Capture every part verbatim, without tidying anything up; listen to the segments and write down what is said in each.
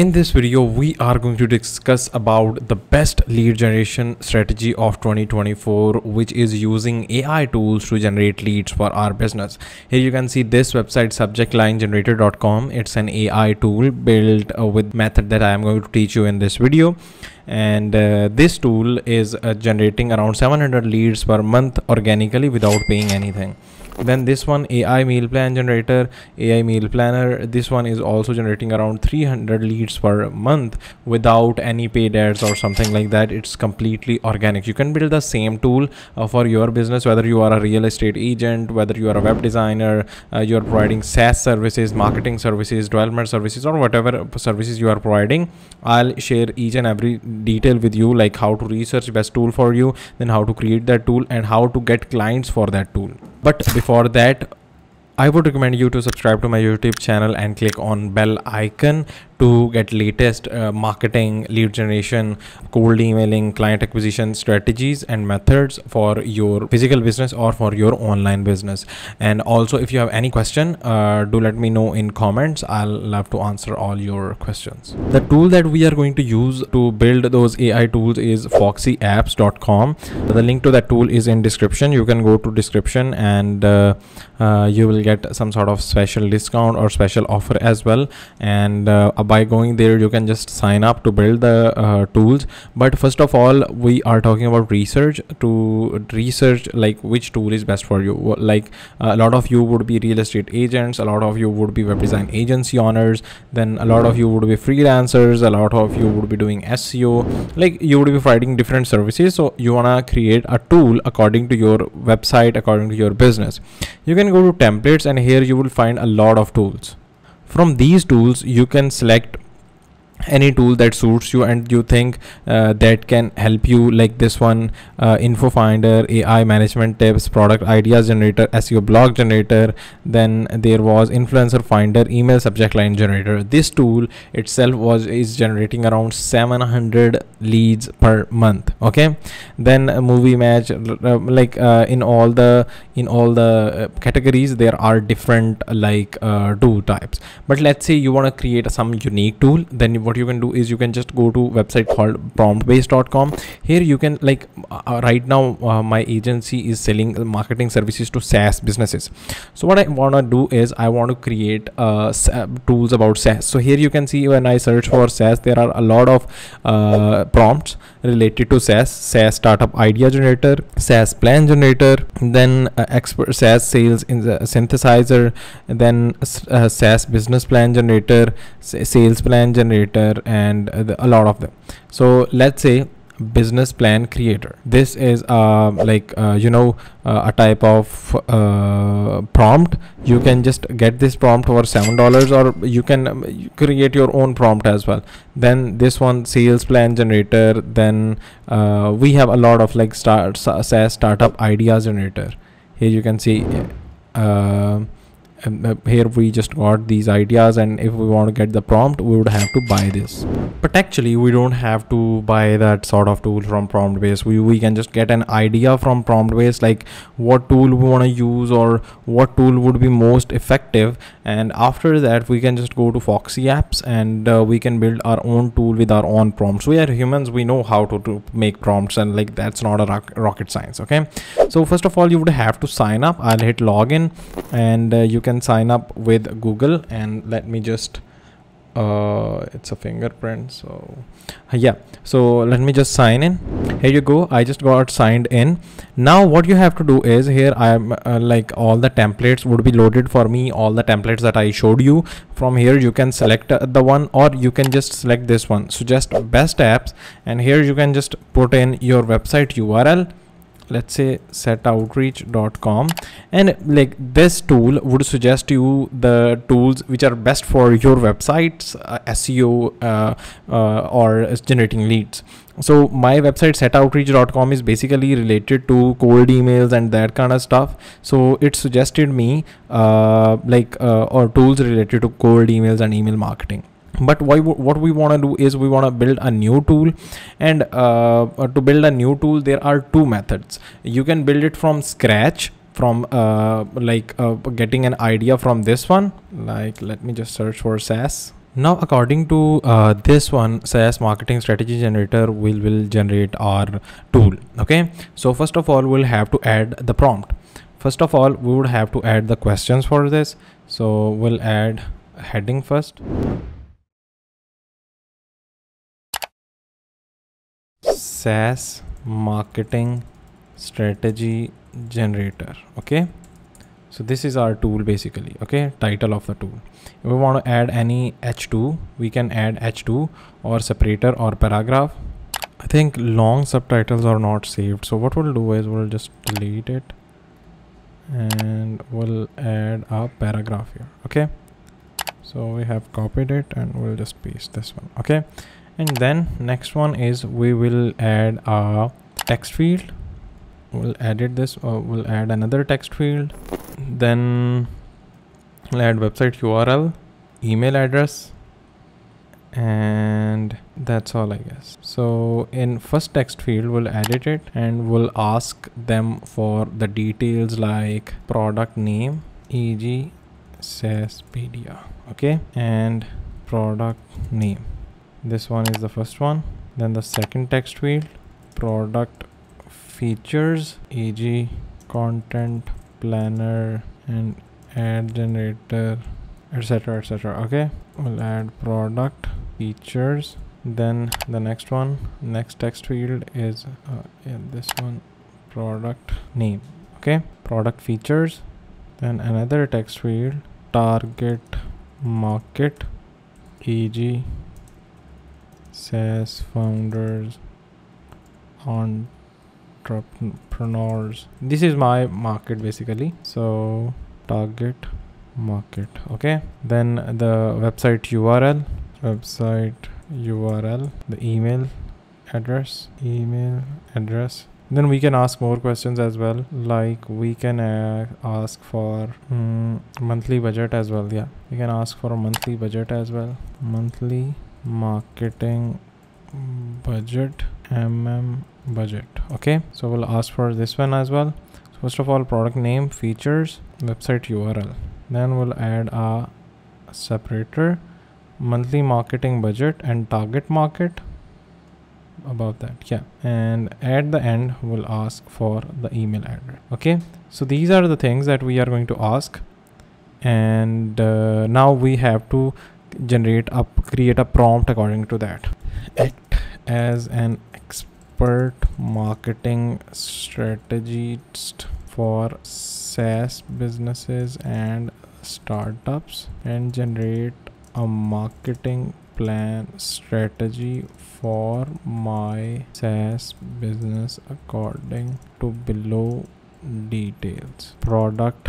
In this video, we are going to discuss about the best lead generation strategy of twenty twenty-four, which is using A I tools to generate leads for our business. Here you can see this website, subject line generator dot com. It's an A I tool built uh, with method that I am going to teach you in this video. And uh, this tool is uh, generating around seven hundred leads per month organically without paying anything. Then this one, A I meal plan generator, A I meal planner, this one is also generating around three hundred leads per month without any paid ads or something like that. It's completely organic. You can build the same tool uh, for your business, whether you are a real estate agent, whether you are a web designer, uh, you are providing SaaS services, marketing services, development services, or whatever services you are providing. I'll share each and every detail with you, like how to research best tool for you, then how to create that tool and how to get clients for that tool. But before that, I would recommend you to subscribe to my YouTube channel and click on bell icon to get latest uh, marketing, lead generation, cold emailing, client acquisition strategies and methods for your physical business or for your online business. And also, if you have any question, uh, do let me know in comments. I'll love to answer all your questions. The tool that we are going to use to build those A I tools is Foxy Apps dot com. The link to that tool is in description. You can go to description and uh, uh, you will get some sort of special discount or special offer as well. And uh, by going there, you can just sign up to build the uh, tools. But first of all, we are talking about research, to research like which tool is best for you. Like a lot of you would be real estate agents, a lot of you would be web design agency owners, then a lot of you would be freelancers, a lot of you would be doing S E O, like you would be providing different services. So you wanna create a tool according to your website, according to your business. You can go to templates and here you will find a lot of tools. From these tools, you can select any tool that suits you and you think uh, that can help you, like this one, uh, info finder, A I management tips, product ideas generator, S E O blog generator. Then there was influencer finder, email subject line generator. This tool itself was is generating around seven hundred leads per month. Okay, then a movie match, uh, like uh, in all the in all the categories there are different like uh, tool types. But let's say you want to create some unique tool, then you What you can do is you can just go to website called prompt base dot com. Here you can, like uh, right now uh, my agency is selling marketing services to SaaS businesses. So what I want to do is I want to create uh, tools about SaaS. So here you can see when I search for SaaS, there are a lot of uh, prompts related to SaaS. SaaS startup idea generator, SaaS plan generator, then uh, expert SaaS sales in the synthesizer, then uh, SaaS business plan generator, sales plan generator, and the, a lot of them. So let's say business plan creator. This is uh, like uh, you know uh, a type of uh, prompt. You can just get this prompt for seven dollars, or you can um, you create your own prompt as well. Then this one, sales plan generator. Then uh, we have a lot of like start SaaS startup ideas generator. Here you can see uh, And uh, here we just got these ideas, and if we want to get the prompt, we would have to buy this. But actually, we don't have to buy that sort of tool from PromptBase. We, we can just get an idea from PromptBase, like what tool we want to use or what tool would be most effective. And after that, we can just go to Foxy Apps and uh, we can build our own tool with our own prompts. We are humans, we know how to, to make prompts, and like that's not a rock, rocket science. Okay, so first of all, you would have to sign up. I'll hit login, and uh, you can sign up with Google, and let me just uh it's a fingerprint, so yeah, so let me just sign in. Here you go, I just got signed in. Now what you have to do is, here I am uh, like all the templates would be loaded for me, all the templates that I showed you. From here you can select uh, the one, or you can just select this one, so just best apps, and here you can just put in your website U R L. Let's say set outreach dot com, and like this tool would suggest to you the tools which are best for your websites, uh, S E O, uh, uh, or generating leads. So my website set outreach dot com is basically related to cold emails and that kind of stuff. So it suggested me uh, like uh, or tools related to cold emails and email marketing. But why, what we want to do is we want to build a new tool, and uh, to build a new tool there are two methods. You can build it from scratch, from uh, like uh, getting an idea from this one, like let me just search for SaaS. Now, according to uh, this one, SaaS marketing strategy generator will will generate our tool. Okay, so first of all, we'll have to add the prompt. First of all, we would have to add the questions for this. So we'll add a heading first. SaaS marketing strategy generator. Okay, so this is our tool basically. Okay, title of the tool. If we want to add any H two, we can add H two or separator or paragraph. I think long subtitles are not saved, so what we'll do is we'll just delete it and we'll add a paragraph here. Okay, so we have copied it and we'll just paste this one. Okay, and then next one is we will add a text field. We'll edit this, or we'll add another text field. Then we'll add website U R L, email address, and that's all, I guess. So in first text field, we'll edit it and we'll ask them for the details like product name, for example Saaspedia. Okay, and product name, this one is the first one. Then the second text field, product features, for example content planner and ad generator, etc, etc. Okay, we'll add product features. Then the next one, next text field is uh, yeah, this one, product name. Okay, product features. Then another text field, target market, for example SaaS founders, entrepreneurs. This is my market basically, so target market. Okay, then the website U R L, website U R L, the email address, email address. Then we can ask more questions as well, like we can uh, ask for um, monthly budget as well. Yeah, we can ask for a monthly budget as well. Monthly marketing budget, mm budget. Okay, so we'll ask for this one as well. So first of all, product name, features, website U R L. Then we'll add a separator, monthly marketing budget and target market above that. Yeah, and at the end we'll ask for the email address. Okay, so these are the things that we are going to ask. And uh, now we have to generate up create a prompt according to that. Act as an expert marketing strategist for SaaS businesses and startups and generate a marketing plan strategy for my SaaS business according to below details. Product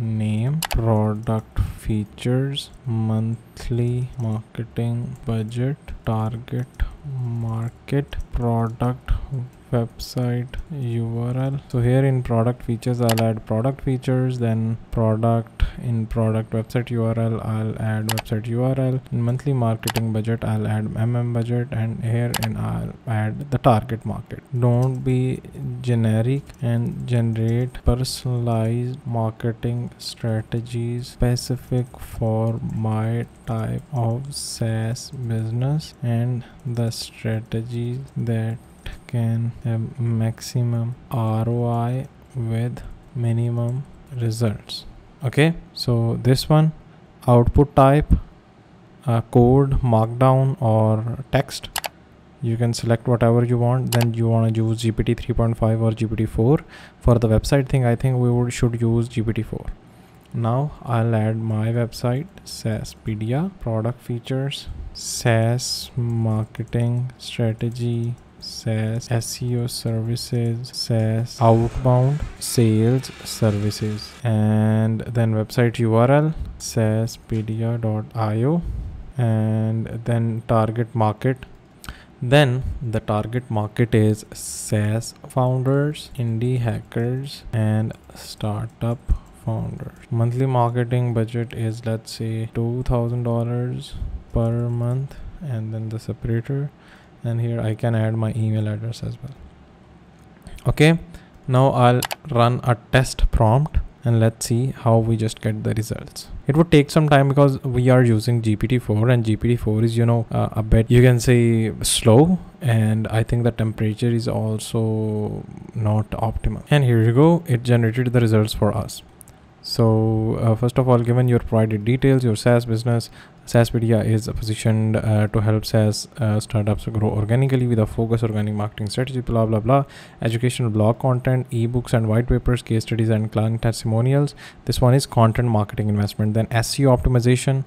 name, product features, monthly marketing budget, target market, product website U R L. So here in product features, I'll add product features. Then product, in product website U R L, I'll add website U R L. In monthly marketing budget, I'll add mm budget, and here in I'll add the target market. Don't be generic and generate personalized marketing strategies specific for my type of SaaS business and the strategies that can have maximum R O I with minimum results. Okay, so this one, output type, uh, code, markdown or text. You can select whatever you want. Then you want to use G P T three point five or G P T four. For the website thing, I think we would should use G P T four. Now I'll add my website, Saaspedia, product features, SaaS marketing strategy, SaaS S E O services, SaaS outbound sales services, and then website U R L, saaspedia dot i o, and then target market. Then the target market is SaaS founders, indie hackers and startup founders. Monthly marketing budget is, let's say, two thousand dollars per month, and then the separator. And here I can add my email address as well. Okay, now I'll run a test prompt. and let's see how we just get the results. It would take some time because we are using G P T four, and G P T four is, you know, uh, a bit, you can say, slow, and I think the temperature is also not optimal. And here you go, it generated the results for us. So uh, first of all, given your provided details, your SaaS business, SaaSpedia is positioned uh, to help SaaS uh, startups grow organically with a focused organic marketing strategy, blah blah blah, educational blog content, ebooks and white papers, case studies and client testimonials. This one is content marketing investment, then S E O optimization,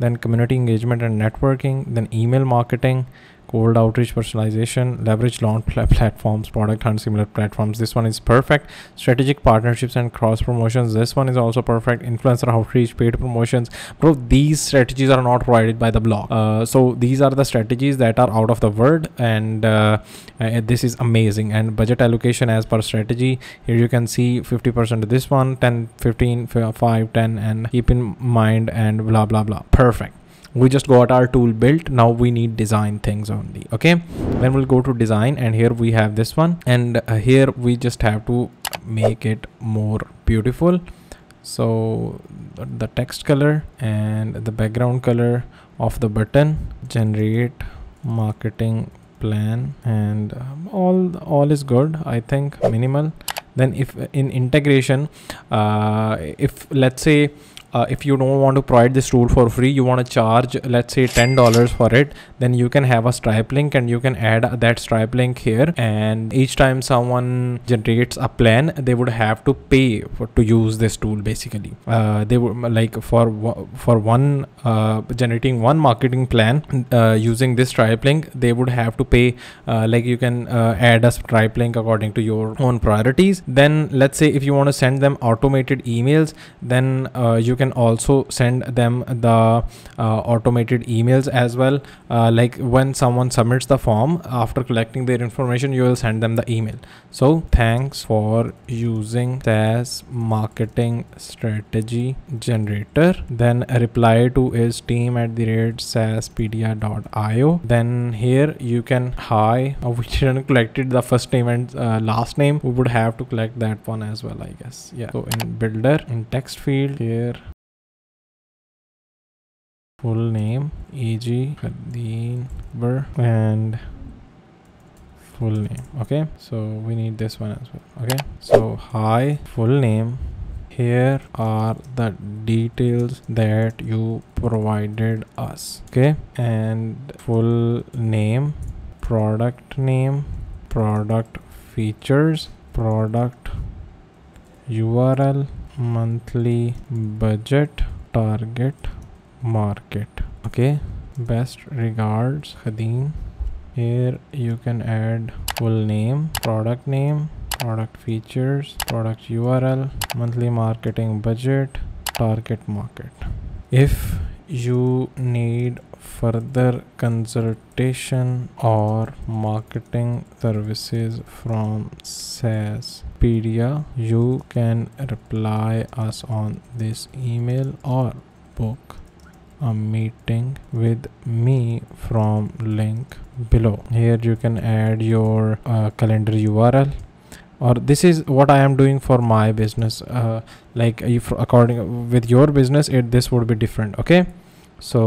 then community engagement and networking, then email marketing, cold outreach, personalization, leverage launch platforms, product hunt, similar platforms. This one is perfect. Strategic partnerships and cross promotions, this one is also perfect. Influencer outreach, paid promotions. Bro, these strategies are not provided by the blog. Uh, so these are the strategies that are out of the word, and uh, uh, this is amazing. And budget allocation as per strategy, here you can see fifty percent of this one, ten, fifteen, five, ten, and keep in mind, and blah blah blah. Perfect. We just got our tool built. Now we need design things only. Okay, then we'll go to design, and here we have this one, and uh, here we just have to make it more beautiful. So the text color and the background color of the button, generate marketing plan, and um, all all is good, I think. Minimal. Then if in integration, uh, if let's say Uh, if you don't want to provide this tool for free, you want to charge, let's say, ten dollars for it, then you can have a Stripe link, and you can add that Stripe link here, and each time someone generates a plan, they would have to pay for, to use this tool basically. Uh, they would, like, for for one uh, generating one marketing plan uh, using this Stripe link, they would have to pay, uh, like, you can uh, add a Stripe link according to your own priorities. Then let's say if you want to send them automated emails, then uh, you can also send them the uh, automated emails as well. Uh, like when someone submits the form, after collecting their information, you will send them the email. So thanks for using SaaS marketing strategy generator. Then a reply to is team at the rate saaspedia dot i o. Then here you can, hi, oh, we didn't collected the first name and uh, last name. We would have to collect that one as well, I guess. Yeah, so in builder, in text field here, full name, E G Khadinber, and full name. Okay, so we need this one as well. Okay, so hi, full name. Here are the details that you provided us. Okay, and full name, product name, product features, product U R L, monthly budget, target market. Okay, best regards, Khadin. Here you can add full name, product name, product features, product U R L, monthly marketing budget, target market. If you need further consultation or marketing services from SaaSpedia, you can reply us on this email or book a meeting with me from link below. Here you can add your uh, calendar U R L, or this is what I am doing for my business. Uh, like if according with your business, it this would be different. Okay, so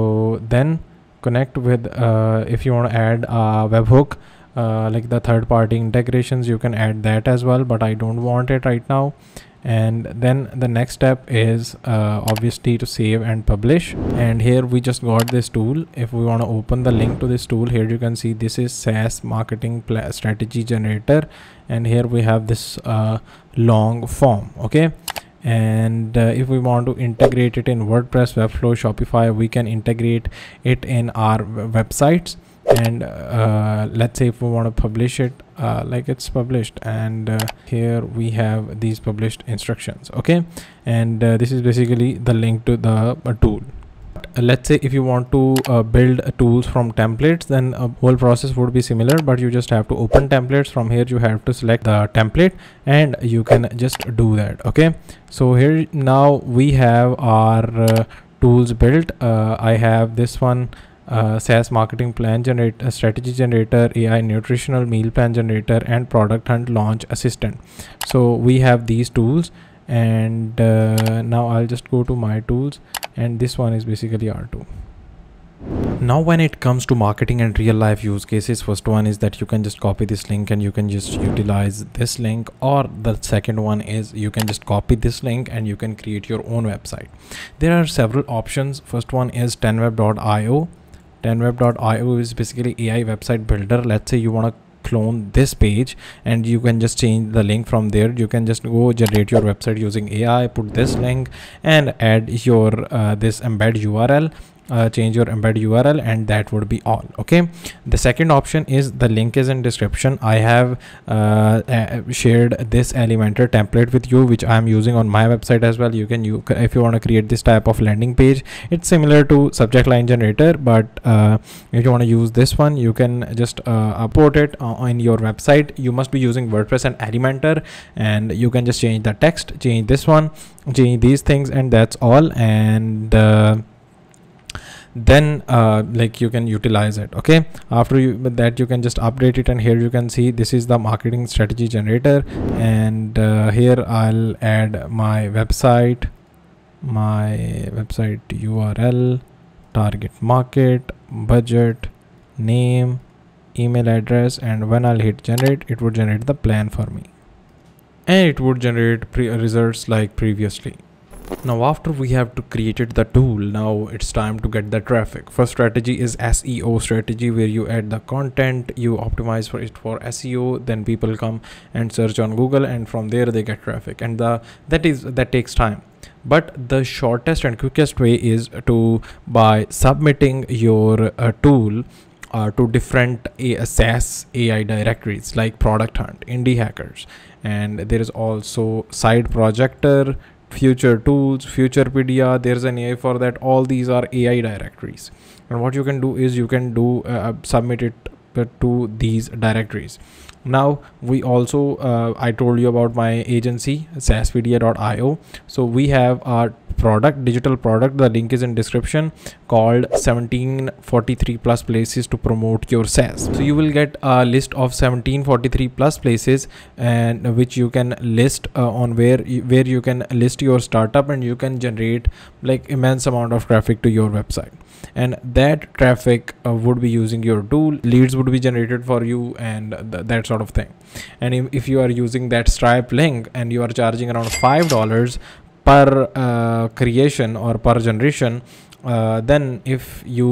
then connect with uh, if you want to add a webhook, uh, like the third party integrations, you can add that as well, but I don't want it right now. And then the next step is uh, obviously to save and publish. And here we just got this tool. If we want to open the link to this tool, here you can see this is SaaS marketing strategy generator, and here we have this uh, long form. Okay, and uh, if we want to integrate it in WordPress, Webflow, Shopify, we can integrate it in our websites. And uh, let's say if we want to publish it, uh, like it's published, and uh, here we have these published instructions. Okay, and uh, this is basically the link to the uh, tool. Let's say if you want to uh, build uh, tools from templates, then a whole process would be similar, but you just have to open templates. From here you have to select the template, and you can just do that. Okay, so here now we have our uh, tools built. uh, I have this one, Uh, SaaS marketing plan generator, strategy generator, A I nutritional meal plan generator, and product hunt launch assistant. So we have these tools, and uh, now I'll just go to my tools, and this one is basically R two. Now when it comes to marketing and real life use cases, first one is that you can just copy this link and you can just utilize this link, or the second one is you can just copy this link and you can create your own website. There are several options. First one is ten web dot i o. ten web dot i o is basically A I website builder. Let's say you want to clone this page and you can just change the link from there. You can just go generate your website using A I, put this link and add your uh, this embed U R L. Uh, change your embed U R L, and that would be all. Okay, the second option is the link is in description. I have uh, uh, shared this Elementor template with you, which I am using on my website as well. You can you if you want to create this type of landing page, it's similar to subject line generator, but uh, if you want to use this one, you can just uh, upload it uh, on your website. You must be using WordPress and Elementor, and you can just change the text, change this one, change these things, and that's all. And uh, then uh, like you can utilize it. Okay, after you that you can just update it, and here you can see this is the marketing strategy generator, and uh, here I'll add my website my website U R L, target market, budget, name, email address, and when I'll hit generate, it would generate the plan for me, and it would generate pre results like previously. Now after we have to created the tool, now it's time to get the traffic. First strategy is S E O strategy, where you add the content, you optimize for it for S E O, then people come and search on Google, and from there they get traffic, and the that is that takes time. But the shortest and quickest way is to by submitting your uh, tool Uh, to different A SaaS A I directories like Product Hunt, Indie Hackers, and there is also Side Projector, Future Tools, Futurepedia. There's an A I for that. All these are A I directories, and what you can do is you can do uh, submit it to these directories. Now we also uh, I told you about my agency saaspedia dot i o, so we have our product, digital product, the link is in description, called seventeen forty-three plus places to promote your SaaS. So you will get a list of seventeen forty-three plus places, and which you can list uh, on where where you can list your startup, and you can generate like immense amount of traffic to your website, and that traffic uh, would be using your tool. Leads would be generated for you, and th that sort of thing. And if, if you are using that Stripe link and you are charging around five dollars per uh, creation or per generation, uh, then if you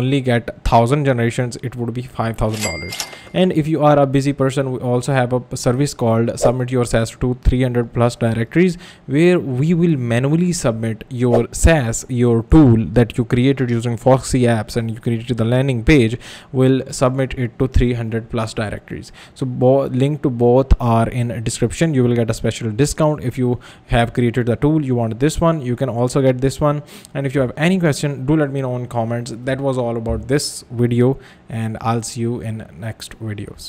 only get thousand generations, it would be five thousand dollars. And if you are a busy person, we also have a service called Submit Your SaaS to three hundred plus directories, where we will manually submit your SaaS, your tool that you created using Foxy apps and you created the landing page, will submit it to three hundred plus directories. So link to both are in description. You will get a special discount if you have created the tool. You want this one, you can also get this one. And if you have any question, do let me know in comments. That was all about this video, and I'll see you in next videos.